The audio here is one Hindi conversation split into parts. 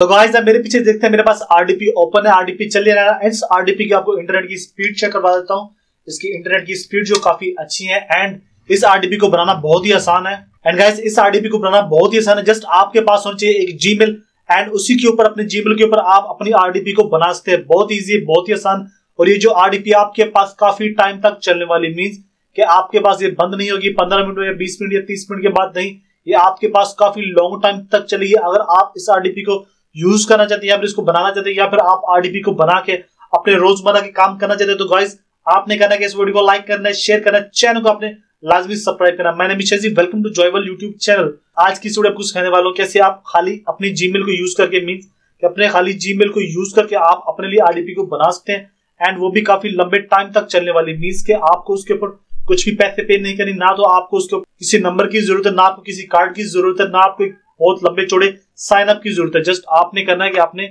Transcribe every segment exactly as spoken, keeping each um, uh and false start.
तो गाइस आप मेरे पीछे देखते हैं मेरे पास आरडीपी ओपन है, आरडीपी चल रहा है। इस आरडीपी की आपको इंटरनेट की स्पीड चेक करवा देता हूँ। इसकी इंटरनेट की स्पीड जो काफी अच्छी है एंड इस आरडीपी को बनाना बहुत ही आसान है। एंड गाइस इस आरडीपी को बनाना बहुत ही आसान है। जस्ट आपके पास होना चाहिए एक जीमेल एंड उसी के ऊपर अपने जीमेल के ऊपर आप अपनी आरडीपी को बना सकते हैं। बहुत ईजी है, बहुत ही आसान। और ये जो आरडीपी आपके पास काफी टाइम तक चलने वाली, मीन्स कि आपके पास ये बंद नहीं होगी पंद्रह मिनट या बीस मिनट या तीस मिनट के बाद, नहीं, ये आपके पास काफी लॉन्ग टाइम तक चलेगी। अगर आप इस आरडीपी को यूज करना चाहते हैं या फिर इसको बनाना चाहते हैं या फिर आप आरडीपी को बना के अपने रोजमर्रा के काम करना चाहते हैं, तो गाइस आपने कहना है कि इस वीडियो को लाइक करना है, शेयर करना है, चैनल को आपने लाजमी सब्सक्राइब करना। मैंने मिशेल जी, वेलकम टू जॉयवल यूट्यूब चैनल। आज की वीडियो आपको सिखाने वाला हूं कैसे आप खाली अपनी जीमेल को यूज करके, मींस कि अपने खाली जीमेल को यूज करके आप अपने लिए आरडीपी को बना सकते हैं एंड वो भी काफी लंबे टाइम तक चलने वाली, मींस कि आपको उसके ऊपर कुछ भी पैसे पे नहीं करनी, ना तो आपको उसके किसी नंबर की जरूरत है, ना आपको किसी कार्ड की जरूरत है, ना आपको एक बहुत लंबे चौड़े साइन अप की जरूरत है। जस्ट आपने करना है कि आपने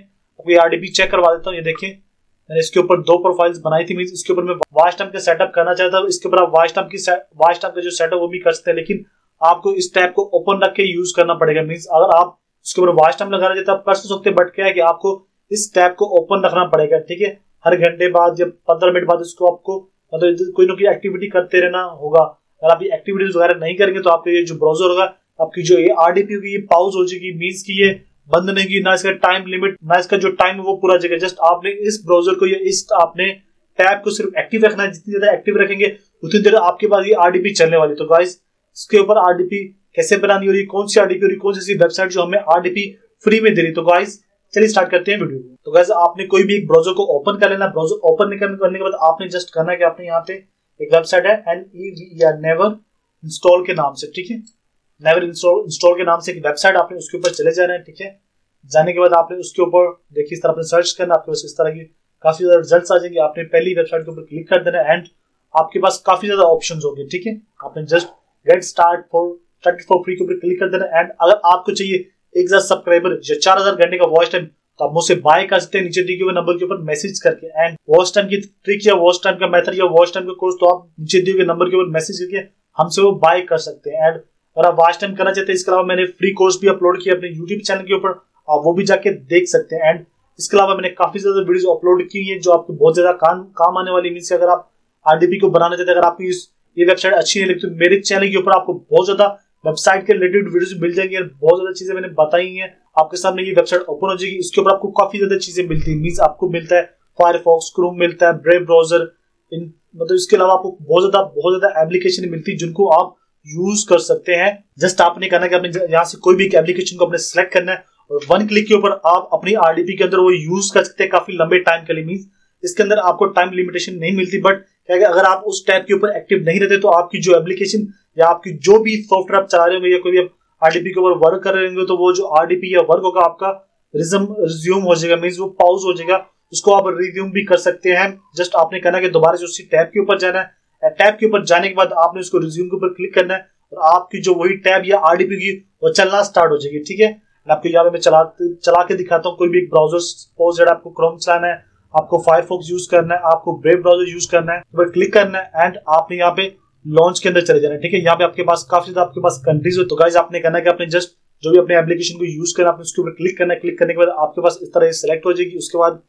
आरडीपी चेक करवा देता हूँ। ये देखिए मैंने इसके ऊपर दो प्रोफाइल्स बनाई थी, मींस इसके ऊपर मैं वॉच टाइम का सेटअप करना चाहता हूँ। इसके ऊपर आप वॉच टाइम की वॉच टाइम का जो सेटअप वो भी कर सकते हैं, लेकिन आपको इस टैब को ओपन रख के यूज करना पड़ेगा। मीन्स अगर आप इसके ऊपर वॉच टाइम लगाना चाहते हैं आप कर सकते, बट क्या है कि आपको इस टैब को ओपन रखना पड़ेगा। ठीक है, हर घंटे बाद या पंद्रह मिनट बाद इसको आपको मतलब कोई ना कोई एक्टिविटी करते रहना होगा। अगर आप ये एक्टिविटीज वगैरह नहीं करेंगे तो आपका ये जो ब्राउजर होगा, आपकी जो ये आरडीपी होगी ये पाउज हो जाएगी, मींस कि ये बंद नहीं होगी, ना इसका टाइम लिमिट, ना इसका जो टाइम है वो पूरा जगह। जस्ट आपने इस ब्राउजर को या इस आपने टैब को सिर्फ एक्टिव रखना है। जितनी ज्यादा एक्टिव रखेंगे उतनी देर आपके पास ये आरडीपी चलने वाली। तो गाइस इसके ऊपर आरडीपी कैसे बनानी हो रही है, कौन सी आरडीपी हो रही है, कौन सी ऐसी वेबसाइट जो हमें आरडीपी फ्री में दे रही है, तो गाइस चलिए स्टार्ट करते हैं वीडियो। तो गाइस आपने कोई भी एक ब्राउजर को ओपन कर लेना। ब्राउजर ओपन करने के बाद आपने जस्ट करना है कि आपने यहाँ पे एक वेबसाइट है एंड या नेवर इंस्टॉल के नाम से, ठीक है, नेवर इंस्टॉल इंस्टॉल के नाम से एक वेबसाइट, आपने उसके ऊपर चले जाना है। ठीक है, जाने के बाद आपने उसके ऊपर देखिए इस तरह आपने सर्च करना, आपके पास इस तरह की काफी ज्यादा रिजल्ट आ जाएंगे। आपने पहली वेबसाइट के ऊपर क्लिक कर देना एंड आपके पास काफी ज्यादा ऑप्शन होंगे। ठीक है, आपने just get start for start for free के ऊपर क्लिक कर देना एंड अगर आपको चाहिए एक हजार सब्सक्राइबर या चार हजार घंटे का वॉच टाइम तो आप मुझसे बाय कर सकते हैं नीचे दिए हुए नंबर के ऊपर मैसेज करके। एंड वॉच टाइम की ट्रिक या वॉच टाइम का मेथड या वॉच टाइम का कोर्स तो आप नीचे दिए हुए नंबर के ऊपर मैसेज करके हमसे वो बाय कर सकते हैं। एंड अगर आप वॉच टाइम करना चाहते हैं, इसके अलावा मैंने फ्री कोर्स भी अपलोड किया अपने यूट्यूब चैनल के ऊपर, आप वो भी जाके देख सकते हैं। एंड इसके अलावा मैंने काफी ज्यादा वीडियोज अपलोड की है जो आपको बहुत ज्यादा काम काम आने वाली। मीन्स अगर आप आरडीपी को बनाना चाहते हैं, अगर आपकी ये वेबसाइट अच्छी नहीं लगती तो मेरे चैनल के ऊपर आपको बहुत ज्यादा वेबसाइट के रिलेटेड वीडियोस मिल जाएंगे। बहुत ज्यादा चीजें मैंने बताई हैं, आपके सामने ये वेबसाइट ओपन हो जाएगी, इसके ऊपर आपको काफी ज्यादा चीजें मिलती है। मींस आपको मिलता है फायरफॉक्स, क्रोम मिलता है, ब्रेव ब्राउजर, इन मतलब इसके अलावा आपको बहुत ज्यादा बहुत ज्यादा एप्लीकेशन मिलती है जिनको आप यूज कर सकते हैं। जस्ट आपने कहना कि आपने यहाँ से कोई भी एक एप्लीकेशन को अपने सेलेक्ट करना है और वन क्लिक के ऊपर आप अपनी आरडीपी के अंदर वो यूज कर सकते हैं काफी लंबे टाइम के लिए। मीन्स इसके अंदर आपको टाइम लिमिटेशन नहीं मिलती, बट अगर आप उस टैब के ऊपर एक्टिव नहीं रहते तो आपकी जो एप्लीकेशन या आपकी जो भी सॉफ्टवेयर आप चला रहे होंगे या कोई भी आरडीपी के ऊपर वर्क कर रहे होंगे तो वो जो आरडीपी या वर्क होगा आपका रिज्यूम हो जाएगा, मींस वो पॉज हो जाएगा, उसको आप रिज्यूम भी कर सकते हैं। जस्ट आपने कहना कि दोबारा से उसी टैब के ऊपर जाना है। टैब के ऊपर जाने के बाद आपने उसको रिज्यूम के ऊपर क्लिक करना है और आपकी जो वही टैब या आरडीपी की वो चलना स्टार्ट हो जाएगी। ठीक है, आपको यहाँ पे मैं चला चला के दिखाता हूँ। कोई भी एक ब्राउजर सपोज है आपको क्रोम चलाना है, आपको फायरफॉक्स यूज करना है, आपको ब्रेव ब्राउजर यूज करना है, ऊपर क्लिक करना है एंड आपने यहाँ पे लॉन्च के अंदर चले जाना है। ठीक है, यहाँ पे आपके पास काफी ज्यादा आपके पास कंट्रीज हो। तो गाइस आपने कहना है कि आपने जस्ट जो भी अपने एप्लीकेशन को यूज करना आपने उसके ऊपर क्लिक करना है। क्लिक करने के बाद आपके पास इस तरह सेलेक्ट हो जाएगी। उसके बाद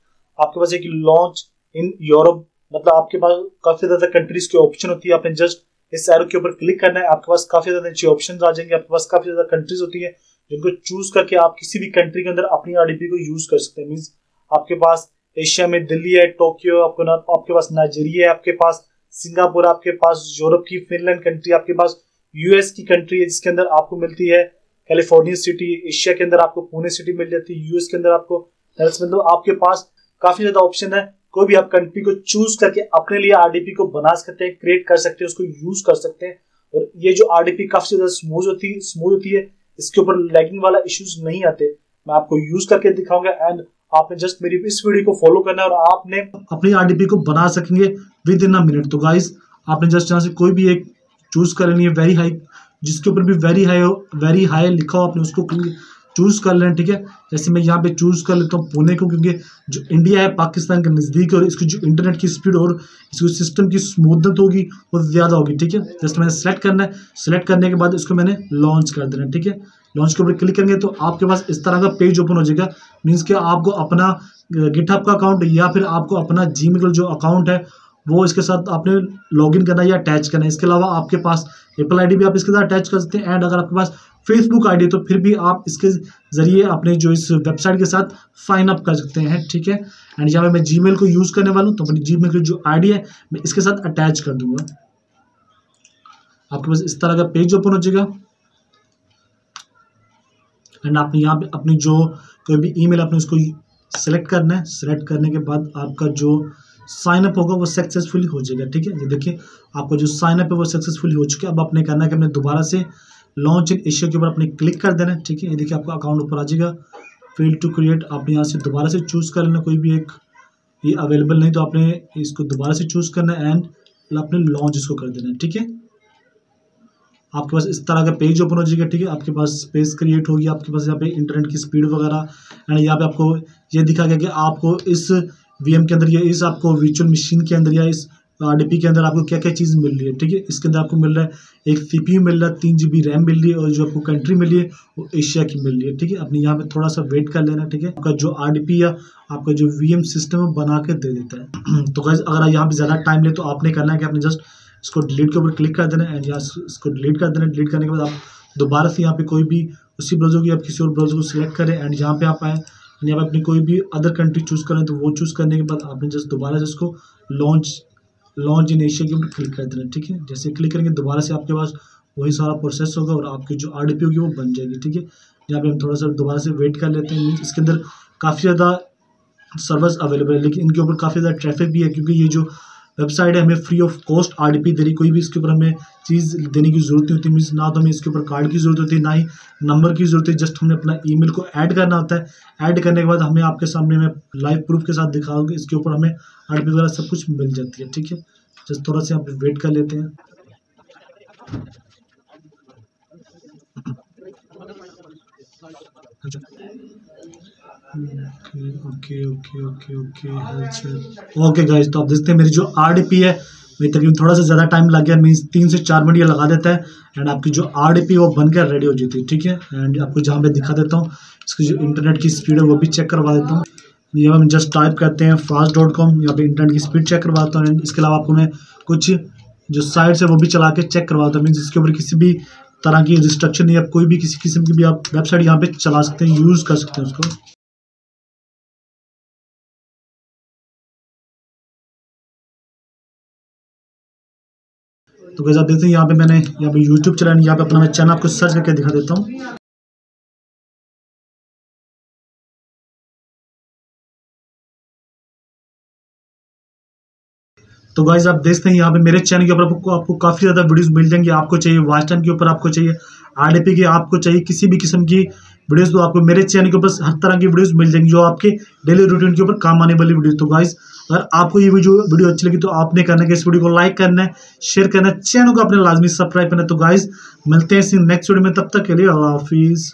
आपके पास एक लॉन्च इन यूरोप, मतलब आपके पास काफी ज्यादा कंट्रीज के ऑप्शन होती है। आपने जस्ट इस एरो के ऊपर क्लिक करना है, आपके पास काफी ज्यादा अच्छी ऑप्शन आ जाएंगे। आपके पास काफी ज्यादा कंट्रीज होती है जिनको चूज करके आप किसी भी कंट्री के अंदर अपनी आरडीपी को यूज कर सकते हैं। मीन्स आपके पास एशिया में दिल्ली है, टोक्यो, आपको आपके पास नाइजीरिया है, आपके पास सिंगापुर, आपके पास यूरोप की फिनलैंड कंट्री, आपके पास यूएस की कंट्री है जिसके अंदर आपको मिलती है कैलिफोर्निया सिटी, एशिया के अंदर आपको पुणे सिटी मिल जाती है, यूएस के अंदर आपको, मतलब आपके पास काफी ज्यादा ऑप्शन है। कोई भी आप कंट्री को चूज करके अपने लिए आरडीपी को बना सकते हैं, क्रिएट कर सकते हैं, उसको यूज कर सकते हैं। और ये जो आरडीपी काफी ज्यादा स्मूथ होती है स्मूथ होती है इसके ऊपर लैगिंग वाला इश्यूज नहीं आते। मैं आपको यूज करके दिखाऊंगा एंड आपने जस्ट मेरी इस वीडियो को फॉलो करना है और आपने अपनी आरडीपी को बना सकेंगे विद इन अ मिनट। तो गाइस आपने जस्ट यहाँ से कोई भी एक चूज कर लेनी है, वेरी हाई, जिसके ऊपर भी वेरी हाई हो, वेरी हाई लिखा हो, आपने उसको चूज कर लेना। ठीक है, जैसे मैं यहाँ पे चूज कर लेता हूँ पुणे को, क्योंकि जो इंडिया है पाकिस्तान के नज़दीक है और इसकी जो इंटरनेट की स्पीड और इसकी सिस्टम की स्मूथनेस होगी वो ज़्यादा होगी। ठीक है, जस्ट मैंने सेलेक्ट करना है, सेलेक्ट करने के बाद इसको मैंने लॉन्च कर देना। ठीक है, लॉन्च के ऊपर क्लिक करेंगे तो आपके पास इस तरह का पेज ओपन हो जाएगा। मीन्स कि आपको अपना गिटहब का अकाउंट या फिर आपको अपना जीमेल जो अकाउंट है वो इसके साथ आपने लॉगिन करना है या अटैच करना है। इसके अलावा आपके पास एप्पल आईडी भी आप इसके साथ अटैच कर सकते हैं, एंड अगर आपके पास फेसबुक आईडी तो फिर भी आप इसके जरिए अपने जो इस वेबसाइट के साथ साइन अप कर सकते हैं, ठीक है। एंड यहाँ पे मैं जीमेल को यूज़ करने वाला हूँ तो अपनी जीमेल की जो आईडी है मैं इसके साथ अटैच कर दूंगा। आपके पास इस तरह का पेज ओपन हो जाएगा एंड आपने यहाँ पे अपनी जो कोई भी ईमेल आपने उसको सेलेक्ट करना है। सेलेक्ट करने के बाद आपका जो साइनअप होगा वो सक्सेसफुली हो जाएगा, ठीक है। ये देखिए आपका जो साइनअप है वो सक्सेसफुली हो चुका है। अब आपने करना है कि हमने दोबारा से लॉन्च इन इश्यू के ऊपर अपने क्लिक कर देना है, ठीक है। ये देखिए आपका अकाउंट ऊपर आ जाएगा। फेल टू क्रिएट आपने यहाँ से दोबारा से चूज़ कर लेना, कोई भी एक ये अवेलेबल नहीं तो आपने इसको दोबारा से चूज़ करना है एंड आपने लॉन्च इसको कर देना है, ठीक है। आपके पास इस तरह का पेज ओपन हो जाएगा, ठीक है। आपके पास स्पेस क्रिएट होगी, आपके पास यहाँ पे इंटरनेट की स्पीड वगैरह एंड यहाँ पे आपको ये दिखा गया कि आपको इस वीएम के अंदर या इस आपको वर्चुअल मशीन के अंदर या इस आरडीपी के अंदर आपको क्या क्या चीज़ मिल रही है, ठीक है। इसके अंदर आपको मिल रहा है एक सीपीयू मिल रहा है, तीन जीबी रैम मिल रही है और जो आपको कंट्री मिली है वो एशिया की मिल रही है, ठीक है। अपने यहाँ पे थोड़ा सा वेट कर लेना, ठीक है। आपका जो आरडीपी या आपका जो वीएम सिस्टम है बना के दे देता है। तो गाइस अगर यहाँ पर ज़्यादा टाइम ले तो आपने करना है कि आपने जस्ट इसको डिलीट के ऊपर क्लिक कर देना है एंड यहाँ इसको डिलीट कर देना। डिलीट करने के बाद आप दोबारा से यहाँ पे कोई भी उसी ब्राउजर की आप किसी और ब्राउजर को सिलेक्ट करें एंड यहाँ पे आप आएँ एंड यहाँ पे अपनी कोई भी अदर कंट्री चूज़ करें तो वो चूज़ करने के बाद आपने जस्ट दोबारा से इसको लॉन्च लॉन्च इन एशिया के ऊपर क्लिक कर देना, ठीक है। जैसे क्लिक करेंगे दोबारा से आपके पास वही सारा प्रोसेस होगा और आपकी जो आर डी पी होगी वो बन जाएगी, ठीक है। यहाँ पर हम थोड़ा सा दोबारा से वेट कर लेते हैं। इसके अंदर काफ़ी ज़्यादा सर्विस अवेलेबल है लेकिन इनके ऊपर काफ़ी ज़्यादा ट्रैफिक भी है क्योंकि ये जो वेबसाइट है हमें फ्री ऑफ कॉस्ट आरडीपी दे रही, कोई भी इसके ऊपर हमें चीज़ देने की जरूरत नहीं होती। मीन्स ना तो हमें इसके ऊपर कार्ड की जरूरत होती है ना ही नंबर की जरूरत है, जस्ट हमने अपना ईमेल को ऐड करना होता है। ऐड करने के बाद हमें आपके सामने मैं लाइव प्रूफ के साथ दिखाऊंगा, इसके ऊपर हमें आरडीपी वगैरह सब कुछ मिल जाती है, ठीक है। जस्ट थोड़ा सा यहाँ पर वेट कर लेते हैं। ओके ओके ओके ओके अच्छा ओके गाइस, तो आप देखते हैं मेरी जो आरडीपी है मेरी तकरीबन थोड़ा सा ज़्यादा टाइम लग गया, मीन्स तीन से चार मिनट ये लगा देता है एंड आपकी जो आरडीपी वो बनकर रेडी हो जाती है, ठीक है। एंड आपको जहाँ मैं दिखा देता हूँ इसकी जो इंटरनेट की स्पीड है वो भी चेक करवा देता हूँ। यहाँ हम जस्ट टाइप करते हैं फास्ट डॉट कॉम, यहाँ पर इंटरनेट की स्पीड चेक करवाता हूँ एंड इसके अलावा आपको मैं कुछ जो साइट्स है वो भी चला के चेक करवाता हूँ। मीन्स इसके ऊपर किसी भी तरह की रिस्ट्रक्शन या कोई भी किसी किस्म की भी आप वेबसाइट यहाँ पर चला सकते हैं, यूज़ कर सकते हैं उसको। तो गाइस आप देखते हैं यहाँ पे मैंने यहाँ पे यूट्यूब चलाया, यहाँ पे अपना मैं चैनल आपको सर्च करके दिखा देता हूँ। तो गाइस आप देखते हैं यहाँ पे मेरे चैनल के ऊपर आपको आपको काफ़ी ज़्यादा वीडियोस मिल जाएंगे। आपको चाहिए वॉच टाइम के ऊपर, आपको चाहिए आरडीपी के, आपको चाहिए किसी भी किस्म की वीडियोस तो आपको मेरे चैनल के ऊपर हर तरह की वीडियोस मिल जाएंगी जो आपके डेली रूटीन के ऊपर काम आने वाली वीडियो। तो गाइस अगर आपको ये वीडियो वीडियो अच्छी लगी तो आपने करना है कि इस वीडियो को लाइक करना है, शेयर करना है, चैनल को अपने लाजमी सब्सक्राइब करना है। तो गाइस मिलते हैं इसी नेक्स्ट वीडियो में, तब तक के लिए अल्लाह हाफिज़।